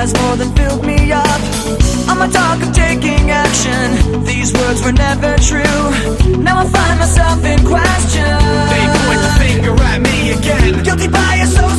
has more than filled me up. I'm a dog of taking action. These words were never true. Now I find myself in question. They point the finger at me again. Guilty by a soul.